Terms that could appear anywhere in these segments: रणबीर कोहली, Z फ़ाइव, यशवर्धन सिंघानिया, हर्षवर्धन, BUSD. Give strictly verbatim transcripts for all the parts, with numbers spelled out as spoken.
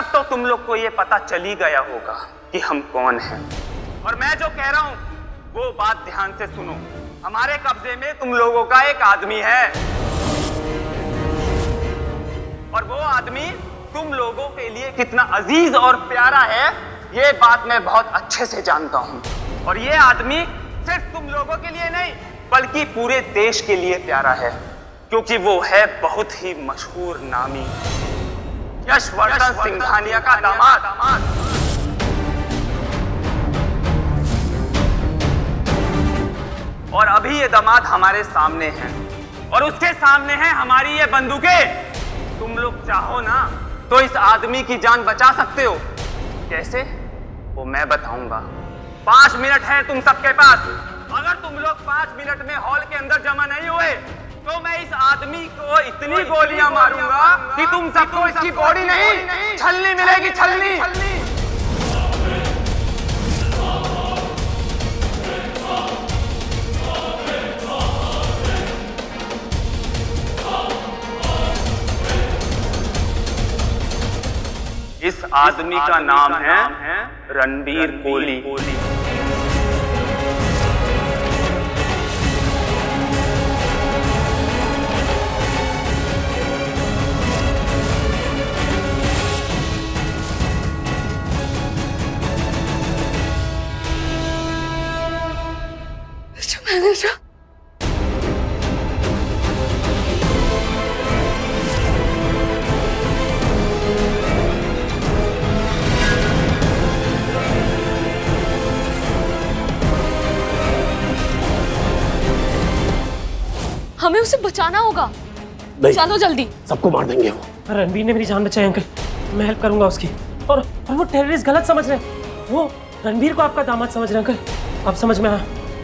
तक तो तुम लोग को ये पता चली गया होगा कि हम कौन हैं। और मैं जो कह रहा हूँ वो बात ध्यान से सुनो। हमारे कब्जे में तुम लोगों का एक आदमी है और वो आदमी तुम लोगों के लिए कितना अजीज और प्यारा है ये बात मैं बहुत अच्छे से जानता हूँ। और ये आदमी सिर्फ तुम लोगों के लिए नहीं बल्कि पूरे देश के लिए प्यारा है, क्योंकि वो है बहुत ही मशहूर नामी यशवर्धन सिंघानिया का दामाद। और अभी ये दामाद हमारे सामने है और उसके सामने है हमारी ये बंदूकें। तुम लोग चाहो ना तो इस आदमी की जान बचा सकते हो। कैसे वो मैं बताऊंगा। पांच मिनट है तुम सबके पास। अगर तुम लोग पांच मिनट में हॉल के अंदर जमा नहीं हुए तो मैं इस आदमी को इतनी गोलियां मारूंगा कि तुम सबको इसकी बॉडी नहीं छलनी मिलेगी, छलनी। इस आदमी का नाम है रणबीर कोहली। मिस्टर मैनेजर, हमें उसे बचाना होगा। चलो जल्दी। सबको मार देंगे वो। रणबीर ने मेरी जान बचाई अंकल, मैं हेल्प करूंगा उसकी। और, और वो टेररिस्ट गलत समझ रहे हैं। वो रणबीर को आपका दामाद समझ रहे हैं अंकल। अब समझ में आया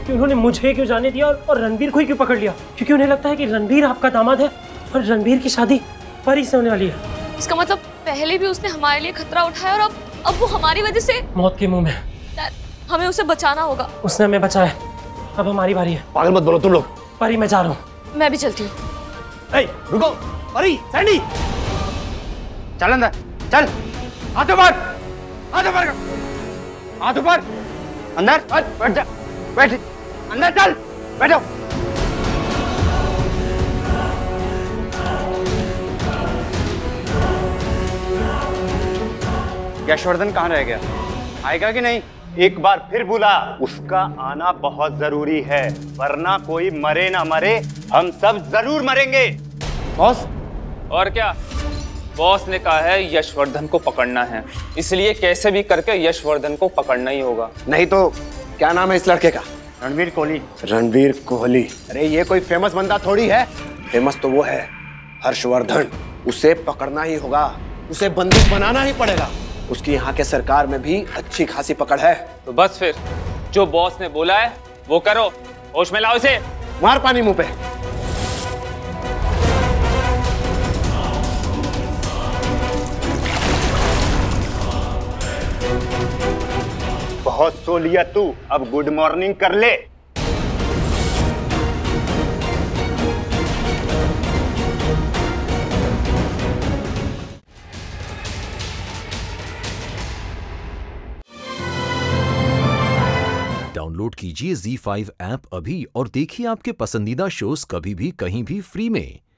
कि उन्होंने मुझे क्यों जाने दिया और, और रणबीर को ही क्यों पकड़ लिया, क्योंकि उन्हें लगता है कि रणबीर आपका दामाद है और रणबीर की शादी परी से होने वाली है। इसका मतलब पहले भी उसने हमारे लिए खतरा उठाया और अब अब वो हमारी वजह से मौत के मुँह में। हमें उसे बचाना होगा। उसने हमें बचाया, अब हमारी बारी है। पागल मत बोलो तुम लोग। परी मैं जा रहा हूँ। मैं भी चलती हूँ। ए, रुको, अरे सैंडी, चल अंदर, चल, हाथ ऊपर, हाथ ऊपर, हाथ ऊपर, अंदर, बैठ जा, बैठ, अंदर चल, बैठो। यशवर्धन कहाँ रह गया? आएगा कि नहीं? एक बार फिर बुला। उसका आना बहुत जरूरी है, वरना कोई मरे ना मरे हम सब जरूर मरेंगे। बॉस? और क्या, बॉस ने कहा है यशवर्धन को पकड़ना है, इसलिए कैसे भी करके यशवर्धन को पकड़ना ही होगा। नहीं तो क्या नाम है इस लड़के का? रणबीर कोहली। रणबीर कोहली? अरे ये कोई फेमस बंदा थोड़ी है। फेमस तो वो है हर्षवर्धन। उसे पकड़ना ही होगा, उसे बंदूक बनाना ही पड़ेगा। उसकी यहाँ के सरकार में भी अच्छी खासी पकड़ है। तो बस फिर जो बॉस ने बोला है वो करो। होश में लाओ इसे। मार पानी मुंह पे। बहुत सो लिया तू, अब गुड मॉर्निंग कर ले। डाउनलोड कीजिए Z फ़ाइव ऐप अभी और देखिए आपके पसंदीदा शोज़ कभी भी कहीं भी फ्री में।